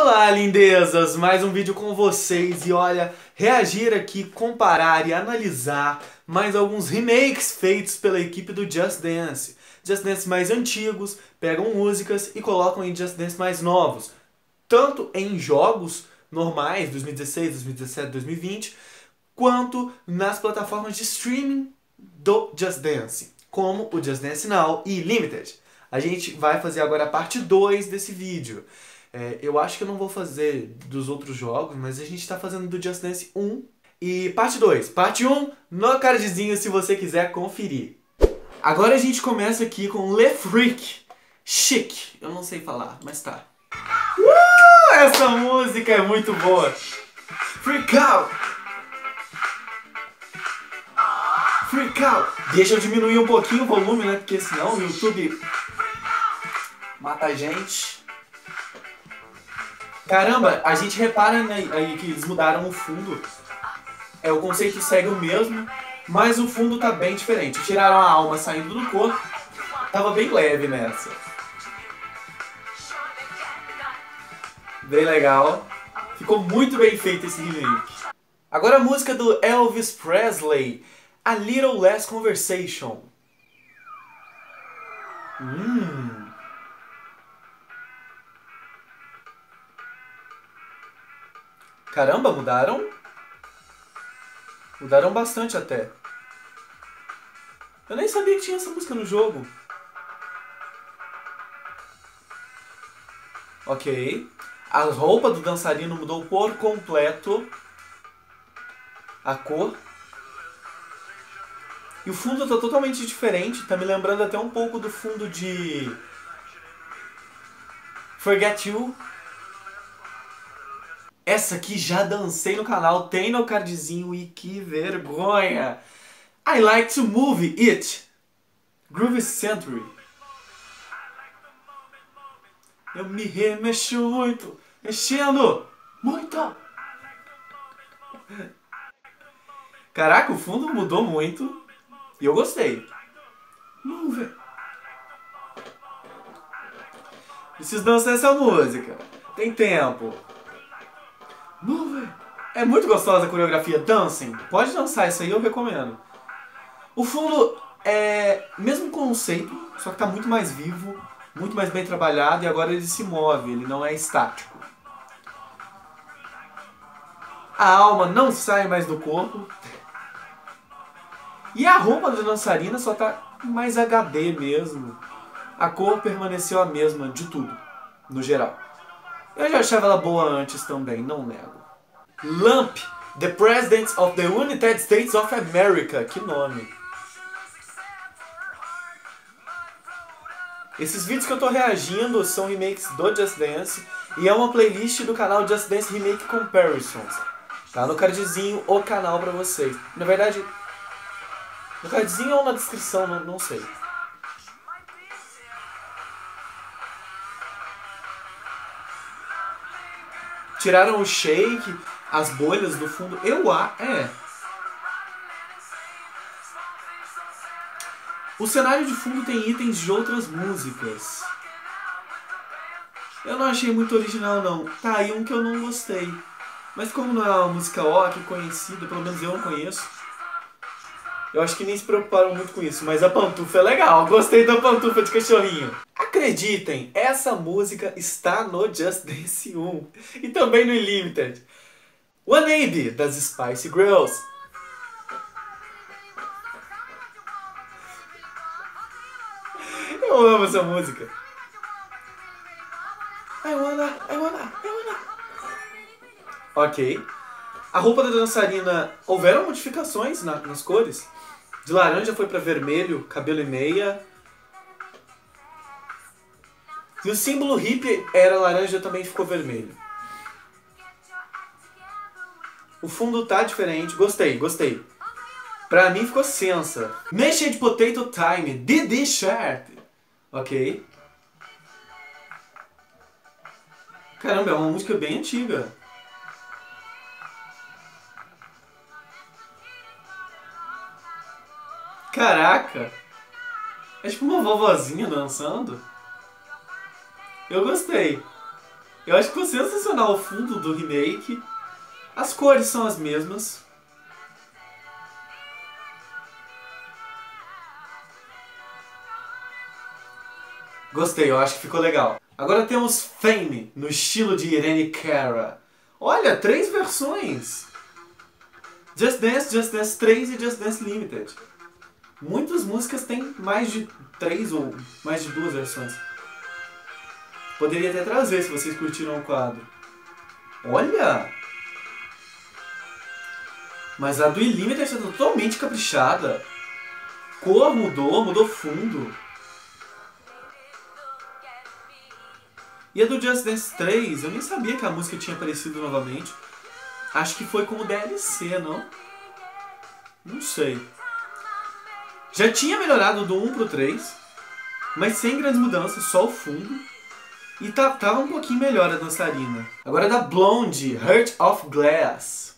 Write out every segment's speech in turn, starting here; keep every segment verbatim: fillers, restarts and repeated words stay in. Olá, lindezas! Mais um vídeo com vocês e olha, reagir aqui, comparar e analisar mais alguns remakes feitos pela equipe do Just Dance. Just Dance mais antigos, pegam músicas e colocam em Just Dance mais novos, tanto em jogos normais, dois mil e dezesseis, dois mil e dezessete, dois mil e vinte, quanto nas plataformas de streaming do Just Dance, como o Just Dance Now e Limited. A gente vai fazer agora a parte dois desse vídeo. É, eu acho que eu não vou fazer dos outros jogos, mas a gente tá fazendo do Just Dance um e parte dois. Parte um no cardzinho se você quiser conferir. Agora a gente começa aqui com Le Freak Chique. Eu não sei falar, mas tá. Uh, essa música é muito boa. Freak out! Freak out! Deixa eu diminuir um pouquinho o volume, né? Porque senão o YouTube mata a gente. Caramba, a gente repara né, aí que eles mudaram o fundo. É, o conceito segue o mesmo, mas o fundo tá bem diferente. Tiraram a alma saindo do corpo. Tava bem leve nessa. Bem legal. Ficou muito bem feito esse remake. Agora a música do Elvis Presley, A Little Less Conversation. Hum... Caramba, mudaram? Mudaram bastante até. Eu nem sabia que tinha essa música no jogo. Ok. A roupa do dançarino mudou por completo. A cor. E o fundo tá totalmente diferente. Tá me lembrando até um pouco do fundo de... Forget You. Essa aqui já dancei no canal, tem no cardzinho e que vergonha! I Like to Move It, Groove Century. Eu me remexo muito, mexendo muito! Caraca, o fundo mudou muito e eu gostei. Move it. Preciso dançar essa música, tem tempo. É muito gostosa a coreografia, dancem, pode dançar, isso aí eu recomendo. O fundo é mesmo conceito, só que tá muito mais vivo, muito mais bem trabalhado e agora ele se move, ele não é estático. A alma não sai mais do corpo. E a roupa da dançarina só tá mais H D mesmo. A cor permaneceu a mesma de tudo, no geral. Eu já achava ela boa antes também, não nego. Lump, The President of the United States of America. Que nome. Esses vídeos que eu tô reagindo são remakes do Just Dance. E é uma playlist do canal Just Dance Remake Comparisons. Tá no cardzinho o canal pra vocês. Na verdade, no cardzinho ou na descrição, não, não sei. Tiraram o shake, as bolhas do fundo. Eu a é. O cenário de fundo tem itens de outras músicas. Eu não achei muito original não. Tá aí um que eu não gostei. Mas como não é uma música rock conhecida, pelo menos eu não conheço. Eu acho que nem se preocuparam muito com isso, mas a pantufa é legal. Gostei da pantufa de cachorrinho. Acreditem, essa música está no Just Dance um e também no Unlimited. One Day, das Spice Girls. Eu amo essa música. I wanna, I wanna, I wanna. Ok. A roupa da dançarina, houveram modificações na, nas cores. De laranja foi pra vermelho, cabelo e meia. E o símbolo hippie era laranja, também ficou vermelho. O fundo tá diferente. Gostei, gostei. Pra mim ficou sensa. Mexa de Potato Time, D D Shirt. Ok. Caramba, é uma música bem antiga. Caraca! É tipo uma vovozinha dançando. Eu gostei. Eu acho que ficou sensacional o fundo do remake. As cores são as mesmas. Gostei, eu acho que ficou legal. Agora temos Fame, no estilo de Irene Cara. Olha, três versões. Just Dance, Just Dance três e Just Dance Limited. Muitas músicas têm mais de três ou mais de duas versões. Poderia até trazer se vocês curtiram o quadro. Olha! Mas a do Limited está totalmente caprichada. Cor mudou, mudou fundo. E a do Just Dance três, eu nem sabia que a música tinha aparecido novamente. Acho que foi como D L C, não? Não sei. Já tinha melhorado do um pro três, mas sem grandes mudanças, só o fundo. E tá, tava um pouquinho melhor a dançarina. Agora é da Blonde, Heart of Glass.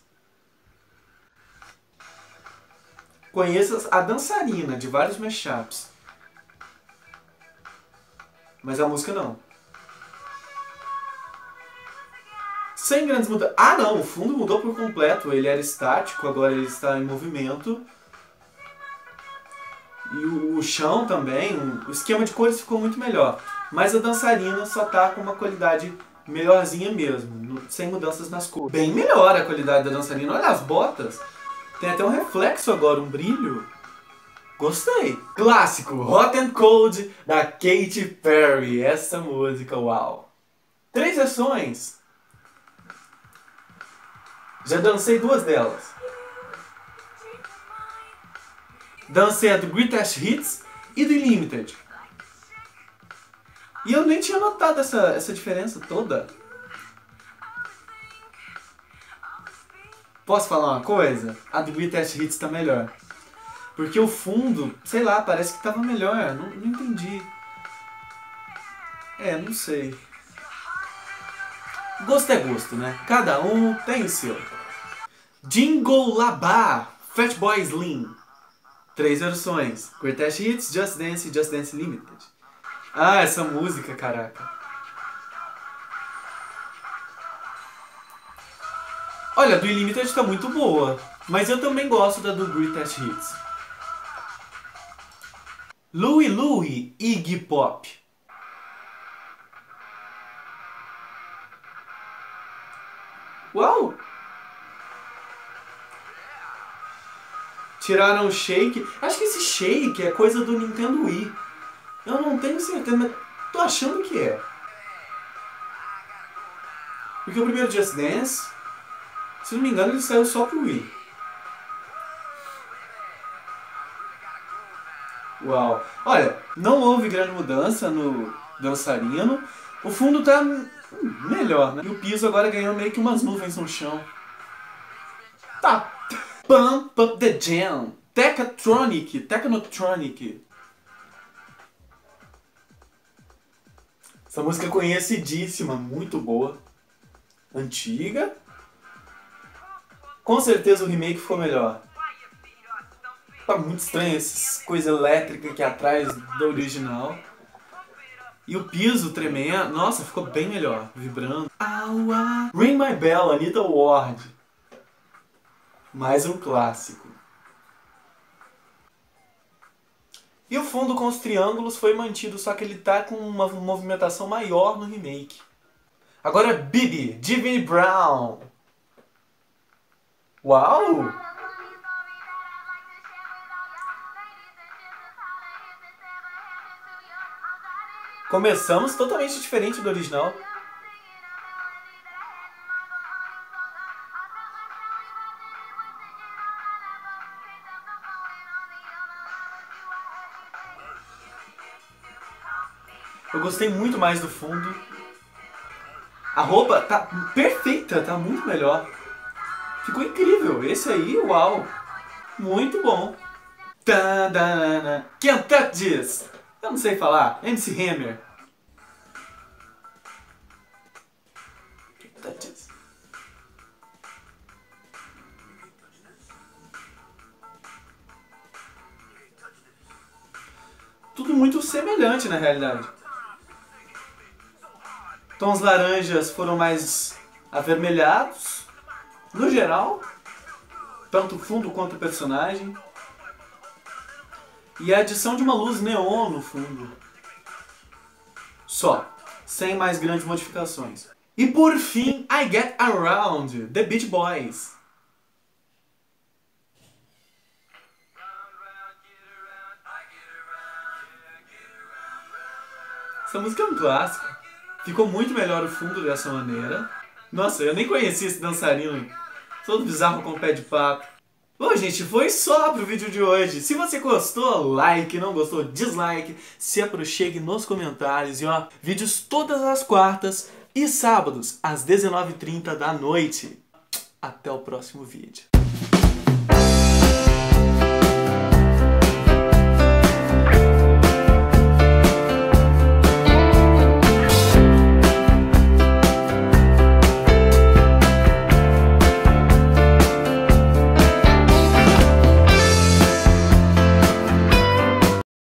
Conheças a dançarina de vários mashups. Mas a música não. Sem grandes mudanças. Ah não, o fundo mudou por completo. Ele era estático, agora ele está em movimento. E o, o chão também, o esquema de cores ficou muito melhor. Mas a dançarina só tá com uma qualidade melhorzinha mesmo, no, sem mudanças nas cores. Bem melhor a qualidade da dançarina. Olha as botas. Tem até um reflexo agora, um brilho. Gostei. Clássico, Hot and Cold, da Katy Perry. Essa música, uau. Três versões. Já dancei duas delas. Dancei a do Greatest Hits e do Limited. E eu nem tinha notado essa, essa diferença toda. Posso falar uma coisa? A do Greatest Hits tá melhor. Porque o fundo, sei lá, parece que tava melhor. Não, não entendi. É, não sei. Gosto é gosto, né? Cada um tem o seu. Jingle Labar, Fat Boy Slim. Três versões. Greatest Hits, Just Dance e Just Dance Limited. Ah, essa música, caraca. Olha, a do Limited tá muito boa. Mas eu também gosto da do Greatest Hits. Louie Louie, Iggy Pop. Uau! Tiraram o shake. Acho que esse shake é coisa do Nintendo Wii. Eu não tenho certeza, mas tô achando que é. Porque o primeiro Just Dance, se não me engano, ele saiu só pro Wii. Uau! Olha, não houve grande mudança no dançarino. O fundo tá... Hum, melhor, né? E o piso agora ganhou meio que umas nuvens no chão. Tá. Pump up the jam. Technotronic. Technotronic. Essa música é conhecidíssima, muito boa. Antiga. Com certeza o remake ficou melhor. Tá muito estranho essa coisa elétrica aqui atrás do original. E o piso tremendo, nossa, ficou bem melhor, vibrando. Aua. Ring My Bell, Anita Ward. Mais um clássico. E o fundo com os triângulos foi mantido, só que ele tá com uma movimentação maior no remake. Agora Bibi, Divine Brown. Uau! Começamos totalmente diferente do original. Eu gostei muito mais do fundo. A roupa tá perfeita, tá muito melhor. Ficou incrível. Esse aí, uau. Muito bom. Can't touch this. Eu não sei falar. M C Hammer. Tudo muito semelhante na realidade. Tons laranjas foram mais avermelhados, no geral, tanto o fundo quanto o personagem. E a adição de uma luz neon no fundo. Só, sem mais grandes modificações. E por fim, I Get Around, The Beach Boys. Essa música é um clássico. Ficou muito melhor o fundo dessa maneira. Nossa, eu nem conhecia esse dançarino. Todo bizarro com o pé de papo. Bom, gente, foi só pro vídeo de hoje. Se você gostou, like. Não gostou, dislike. Se aproxime nos comentários. E ó, vídeos todas as quartas e sábados, às dezenove e trinta da noite. Até o próximo vídeo.